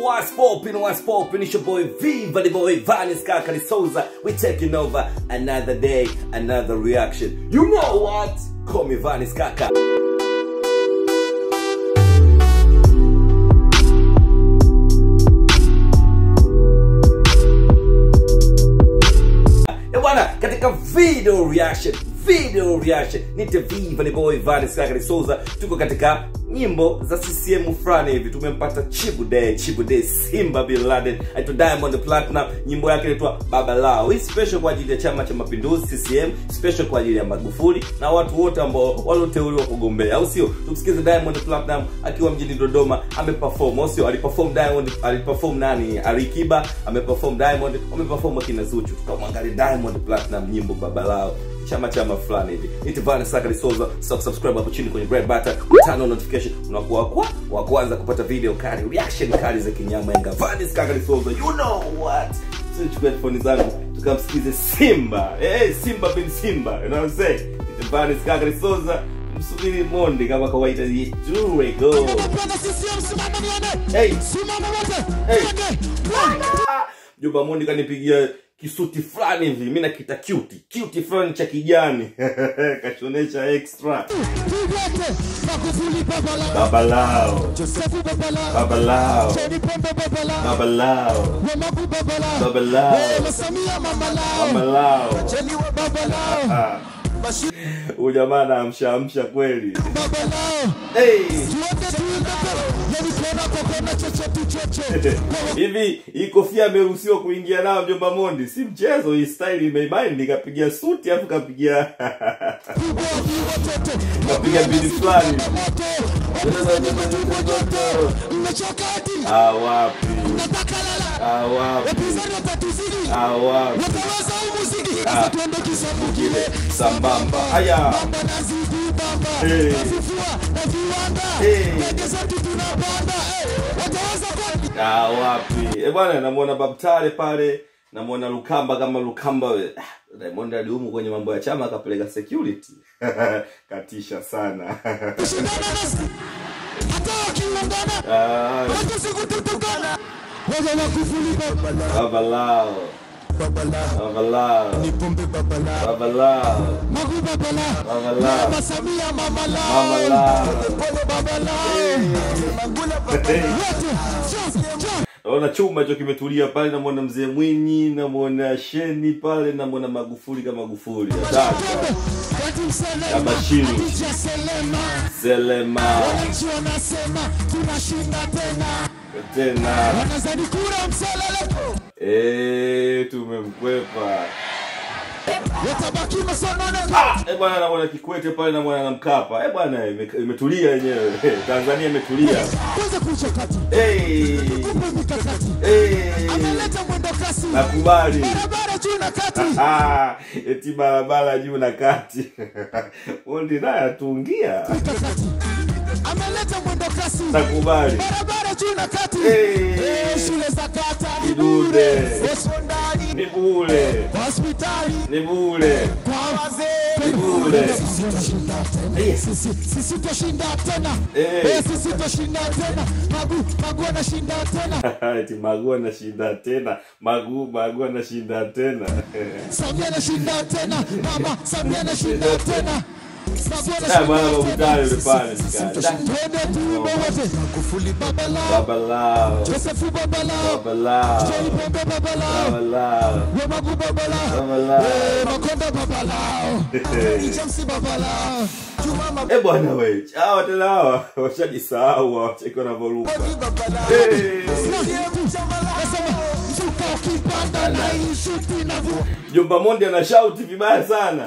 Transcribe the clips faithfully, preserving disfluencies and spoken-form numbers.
What's poppin', what's poppin', it's your boy Viva, the boy Van Isikaka, the Souza. We're taking over another day, another reaction. You know what? Call me Van Isikaka. Ebwana, katika video reaction, video reaction, nite Viva, the boy Van Isikaka, the Souza. Tuko katika nyimbo za C C M frani hivi. Tumempata Chibu Day, Chibu Day, Simba Bin Laden, aitwa Diamond Platnumz, nyimbo yake inaitwa Baba Lao. Hii special kwa ajili ya Chama cha Mapinduzi C C M, special kwa ajili ya Magufuli na watu wote ambao walioteuliwa kugombea, au sio? Tumsikize Diamond Platnumz akiwa mjini Dodoma ameperform, au sio? Aliperform Diamond, aliperform nani? Alikiba, ameperform Diamond, ameperform kina Zuchu. Tukamwangalia Diamond Platnumz nyimbo Baba Lao. Chama chama fulani hivi. Niti Van Isikaka the Souza, sub subscribe hapo chini kwenye red button, turn on notification, unakuwa kwa wa kwanza kupata video kali, reaction kali za kinyama yenga. Van Isikaka the Souza, you know what? Tuchukue phone zangu, tukamsikize Simba. Eh, Simba bin Simba, you know what I'm saying? Niti Van Isikaka the Souza, msubiri Monde kama kawaida hii. Here we go. Hey, Simba wote. Hey. Juba Monde kanipigia kisuti flani hivi, mimi nakita cute, cute flani cha kijani. Kachonesha extra. Magufuli Baba Lao. Baba Lao. Josefu Baba Lao. Baba Lao. Baba Lao. Baba Lao. Wamaku Baba Lao. Baba Lao. Masamia Mama Lao. Baba Lao. Kacheni wa Baba Lao. Bashir. Ujamana amsha amsha kweli. Baba Lao. Hey. Tuende tuende hivi, hii kofia ameruhusiwa kuingia nao mjomba Mondi. Si mchezo hii style imeimani, nikapigia suti afu kapigia. Kapigia bidi flani. Ah wapi. Ah wapi. Ah wapi. Sambamba. Haya. Hey. Hey. Ah wapi. E bwana, namuona Babtare pale, namuona Lukamba kama Lukamba. Diamond aliumu kwenye mambo ya chama akapeleka security. Katisha sana. Ah. Baba Lao. Baba Lao. Baba Lao. Nipombe Baba Lao. Baba Lao. Magu Baba Lao. Baba Lao. Masamia Mama Lao. Mama Lao. Pole Baba Lao. Mangula Baba Lao. Naona chuma hicho kimetulia pale, namuona Mzee Mwinyi, namuona Sheni pale, namuona Magufuli kama Magufuli. Sasa. Kama Shini. Selema. Wananchi wanasema tunashinda tena. Tena. Wanazani kura msalala. Eh, tumemkwepa. Watabaki msonona. Eh bwana, naona Kikwete pale na mwana Mkapa. Eh bwana, imetulia yenyewe. Tanzania imetulia. Kwanza kuisha kati. Eh. Eh. Ameleta mwendo kasi. Nakubali. Barabara juu na kati. Ah, eti barabara juu na kati. Wondi naye atungia. Ameleta mwendo kasi. Nakubali. Barabara juu na kati. Eh, shule zakata. Idude. Sondani. Nibule. Hospitali. Nibule. Kwa wazee. Nibule. Sisi toshinda tena. Eh, sisi toshinda tena. Magu, magu anashinda tena. Eti magu anashinda tena. Magu, magu anashinda tena. Samia anashinda tena. Mama, Samia anashinda tena. Sasa bwana mtare pale sikali. Magufuli Baba Lao. Baba Lao. Josefu Baba Lao. Baba Lao. Nipombe Baba Lao. Baba Lao. Wamagu Baba Lao. Baba Lao. Makonda Baba Lao. Nichamsi Baba Lao. Juma Baba Lao. Eh bwana wewe, hawa tena hawa washajisahau, wacheko na volume. Baba Lao. Eh. Sasa ukipanda na ishuti na vu. Jomba Monde ana shout vibaya sana.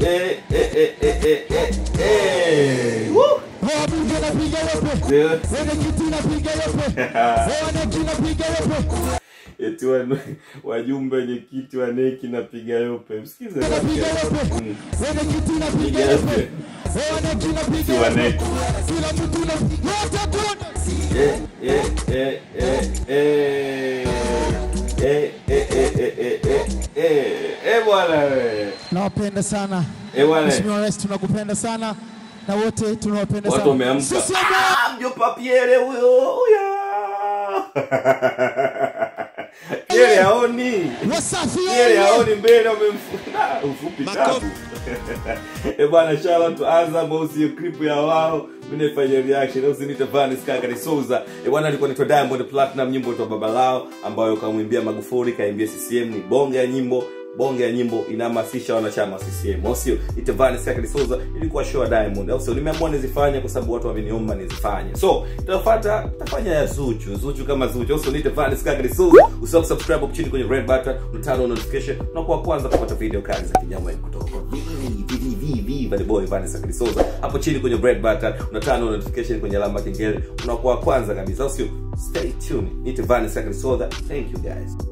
Eh eh eh eh eh eh. Eh. Woo. eti wajumbe wenye kiti wa neki na piga yope. Msikize wake. Wenye kiti na piga yope. Wenye kiti na piga yope. Kila mtu na yote kuna. Eh eh eh eh eh eh eh eh eh eh eh eh bwana wewe. Nawapenda sana. Eh bwana. Mheshimiwa Rais tunakupenda sana. Na wote tunawapenda sana. Watu wameamka. Mjopa Pierre huyo. Pierre haoni. Pierre haoni mbele wamemfuta. Ufupi tatu. Eh bwana, shout out to Azam au sio clip ya wao. Mimi nifanye reaction au sinita Van isikaka ni Souza. Eh bwana, alikuwa anaitwa Diamond Platnumz, nyimbo ya Baba Lao ambayo kamwimbia Magufuli, kaimbia C C M, ni bonge ya nyimbo. Bonge ya nyimbo inahamasisha wanachama C C M. Osio, itavani sikaka lisoza ilikuwa show ya Diamond. Osio, nimeamua nizifanye kwa sababu watu wameniomba nizifanye. So, tutafuata tutafanya ya Zuchu, Zuchu kama Zuchu. Osio, itavani sikaka lisoza. Usisahau subscribe hapo chini kwenye red button, turn on notification na kwa kwanza kupata video kali za kinyama kutoka Bad boy Van isikaka hapo chini kwenye red button, unatana on notification kwenye alama kengele, unakuwa kwanza kabisa. Osio, stay tuned. Itavani sikaka lisoza. Thank you guys.